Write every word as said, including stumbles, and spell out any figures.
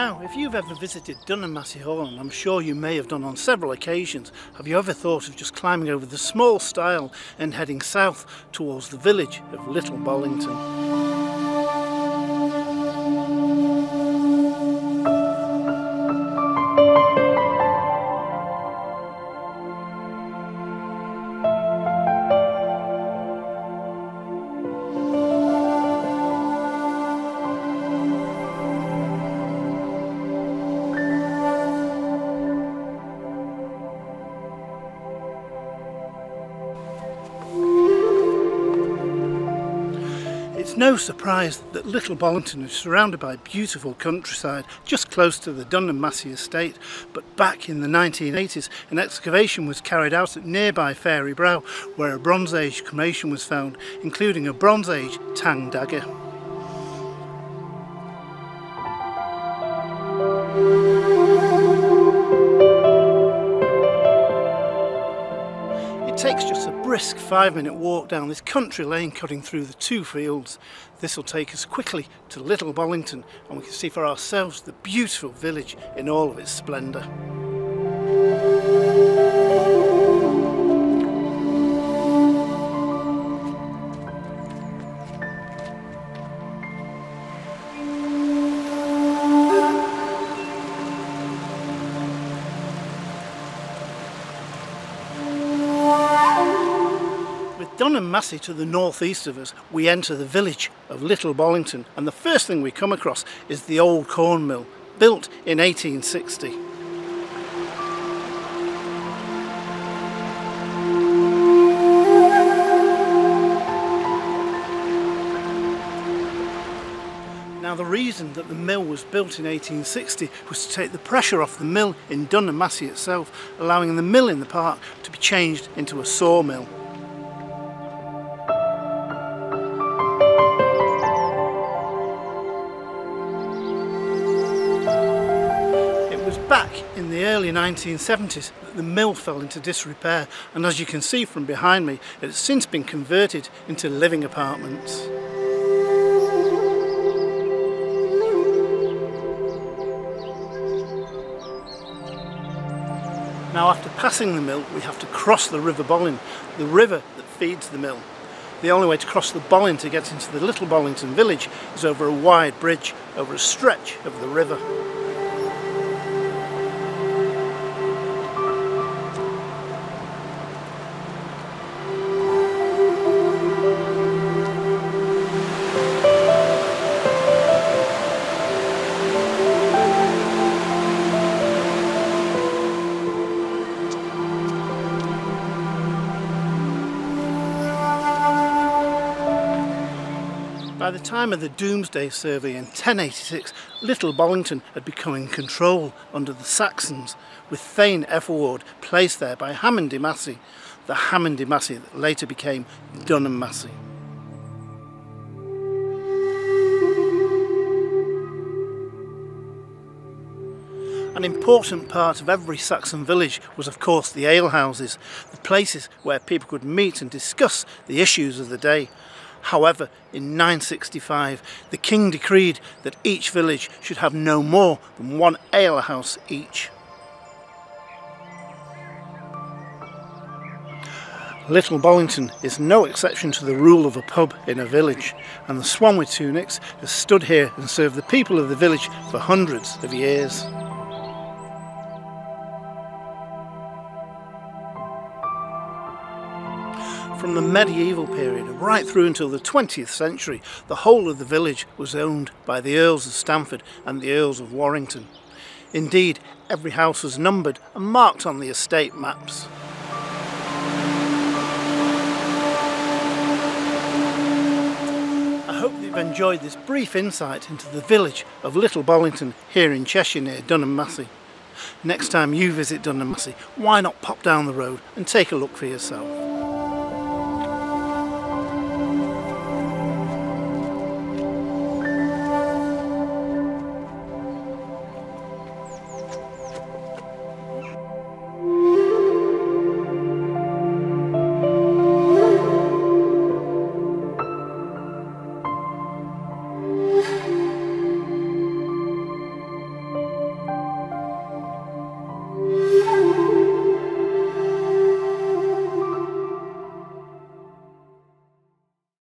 Now, if you've ever visited Dunham Massey Hall, and I'm sure you may have done on several occasions, have you ever thought of just climbing over the small stile and heading south towards the village of Little Bollington? It's no surprise that Little Bollington is surrounded by beautiful countryside just close to the Dunham Massey estate, but back in the nineteen eighties an excavation was carried out at nearby Fairy Brow where a Bronze Age cremation was found, including a Bronze Age tang dagger. It takes just a brisk five minute walk down this country lane cutting through the two fields. This will take us quickly to Little Bollington and we can see for ourselves the beautiful village in all of its splendour. Dunham Massey to the northeast of us, we enter the village of Little Bollington, and the first thing we come across is the old corn mill, built in eighteen sixty. Now, the reason that the mill was built in eighteen sixty was to take the pressure off the mill in Dunham Massey itself, allowing the mill in the park to be changed into a sawmill. Back in the early nineteen seventies, the mill fell into disrepair, and as you can see from behind me, it has since been converted into living apartments. Now, after passing the mill, we have to cross the River Bollin, the river that feeds the mill. The only way to cross the Bollin to get into the Little Bollington village is over a wide bridge, over a stretch of the river. By the time of the Doomsday Survey in ten eighty-six, Little Bollington had become in control under the Saxons, with Thane Effelward placed there by Hammond de Massey, the Hammond de Massey that later became Dunham Massey. An important part of every Saxon village was of course the alehouses, the places where people could meet and discuss the issues of the day. However, in nine sixty-five, the king decreed that each village should have no more than one alehouse each. Little Bollington is no exception to the rule of a pub in a village, and the Swan with Two Nicks has stood here and served the people of the village for hundreds of years. From the medieval period right through until the twentieth century, the whole of the village was owned by the Earls of Stamford and the Earls of Warrington. Indeed, every house was numbered and marked on the estate maps. I hope that you've enjoyed this brief insight into the village of Little Bollington here in Cheshire near Dunham Massey. Next time you visit Dunham Massey, why not pop down the road and take a look for yourself?